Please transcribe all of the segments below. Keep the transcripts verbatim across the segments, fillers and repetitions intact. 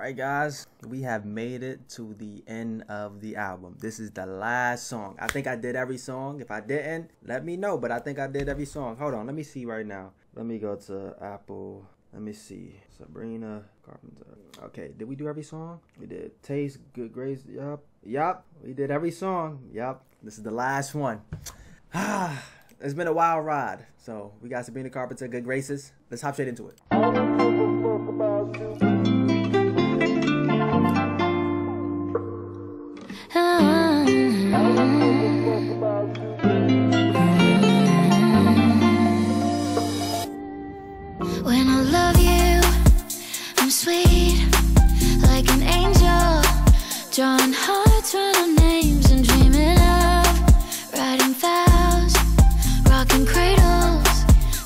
Alright guys, we have made it to the end of the album. This is the last song. I think I did every song. If I didn't, let me know, but I think I did every song. Hold on, let me see right now. Let me go to Apple. Let me see. Sabrina Carpenter. Okay, did we do every song? We did Taste, Good Grace, yup. Yup, we did every song. Yup, this is the last one. Ah, it's been a wild ride. So, we got Sabrina Carpenter, Good Graces. Let's hop straight into it. When I love you, I'm sweet, like an angel, drawing hearts, running names and dreaming of, writing vows, rocking cradles.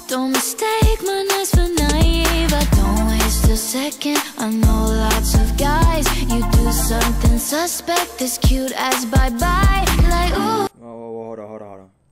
Don't mistake my nice for naive. I don't waste a second. I know lots of guys. You do something suspect, as cute as bye-bye. Like ooh.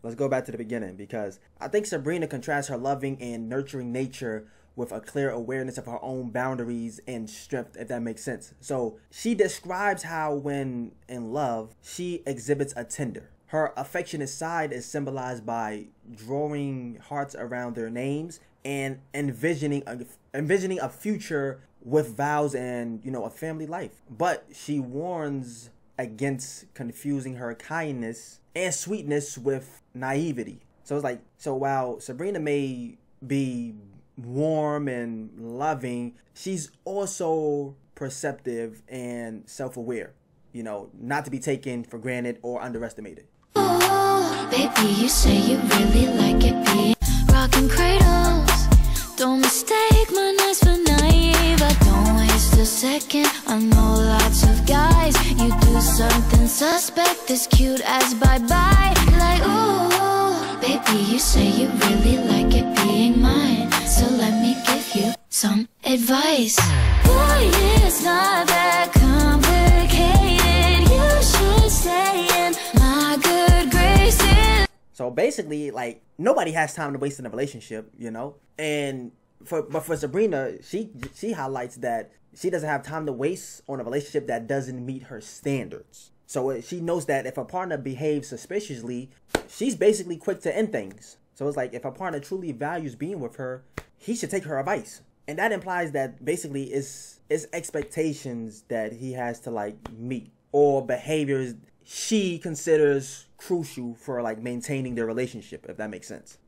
Let's go back to the beginning, because I think Sabrina contrasts her loving and nurturing nature with a clear awareness of her own boundaries and strength, if that makes sense. So she describes how when in love, she exhibits a tender. Her affectionate side is symbolized by drawing hearts around their names and envisioning a, envisioning a future with vows and, you know, a family life. But she warns against confusing her kindness and sweetness with naivety. So it's like, so while Sabrina may be warm and loving, she's also perceptive and self-aware, you know, not to be taken for granted or underestimated. Oh, baby, you say you really like it being rocking cradles. Don't mistake my nice for naive. I don't waste a second. I know lots of guys. You do something suspect, as cute as bye-bye. Like, ooh, baby, you say you really like it being mine, so let me give you some advice. Boy, it's not that complicated. You should stay in my good graces. So basically, like, nobody has time to waste in a relationship, you know? And for but for Sabrina, she she highlights that she doesn't have time to waste on a relationship that doesn't meet her standards. So she knows that if a partner behaves suspiciously, she's basically quick to end things. So it's like, if a partner truly values being with her, he should take her advice. And that implies that basically it's, it's expectations that he has to like meet, or behaviors she considers crucial for like maintaining their relationship, if that makes sense.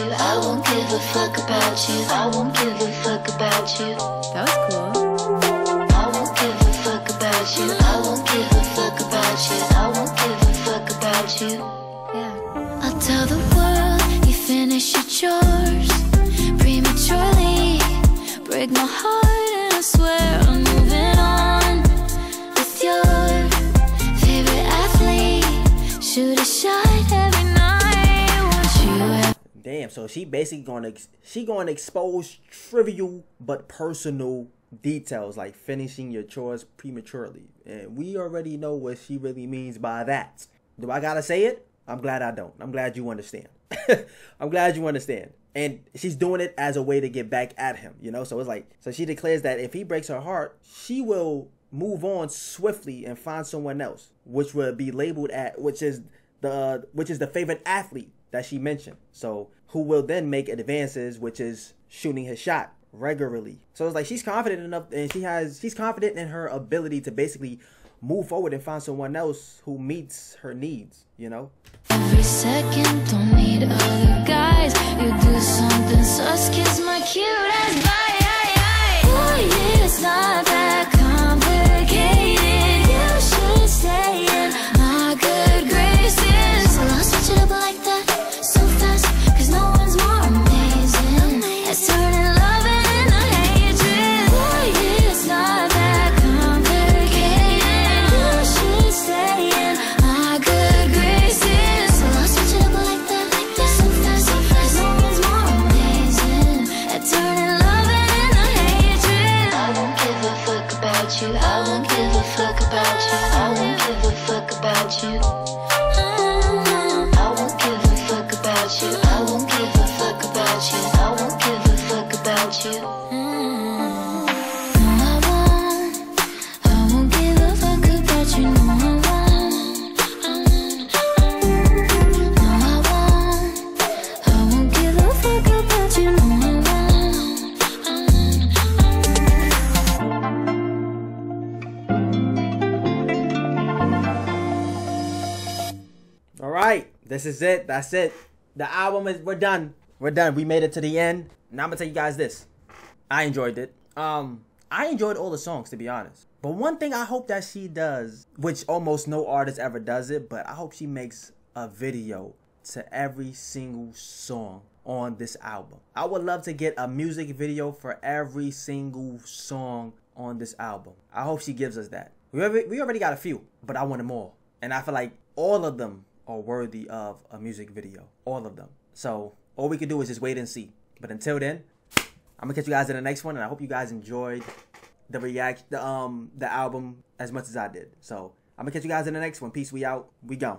I won't give a fuck about you. That was cool. I won't give a fuck about you. I won't give a fuck about you. I won't give a fuck about you. Yeah. I'll tell the world you finish your chores prematurely. Break my heart and I swear I'm moving on with your favorite athlete. Shoot a shot every night. Won't you? Damn, so she basically gonna she gonna expose trivial but personal details, like finishing your chores prematurely, and we already know what she really means by that. Do I gotta say it? I'm glad I don't. I'm glad you understand. I'm glad you understand. And she's doing it as a way to get back at him, you know. So it's like, so she declares that if he breaks her heart, she will move on swiftly and find someone else, which will be labeled at which is the which is the favorite athlete that she mentioned. So who will then make advances, which is shooting his shot regularly. So it's like, she's confident enough, and she has she's confident in her ability to basically move forward and find someone else who meets her needs, you know. Every second, don't need other guys. You do something sus, kiss my cute ass bye. Boy, it's not that complicated. You should stay in my good graces. So I'll switch it up like that. Stay in my good graces. about you. Mm-hmm. No, I won't. I won't give a fuck about you. No, I won't. I won't. No, I won't. I won't give a fuck about you. No, I won't. I won't. All right, this is it. That's it. The album is. We're done. We're done. We made it to the end. Now I'm gonna tell you guys this. I enjoyed it. Um, I enjoyed all the songs, to be honest. But one thing I hope that she does, which almost no artist ever does it, but I hope she makes a video to every single song on this album. I would love to get a music video for every single song on this album. I hope she gives us that. We already, we already got a few, but I want them all. And I feel like all of them are worthy of a music video. All of them. So all we can do is just wait and see. But until then, I'm gonna catch you guys in the next one, and I hope you guys enjoyed the react, the um, the album as much as I did. So I'm gonna catch you guys in the next one. Peace, we out, we gone.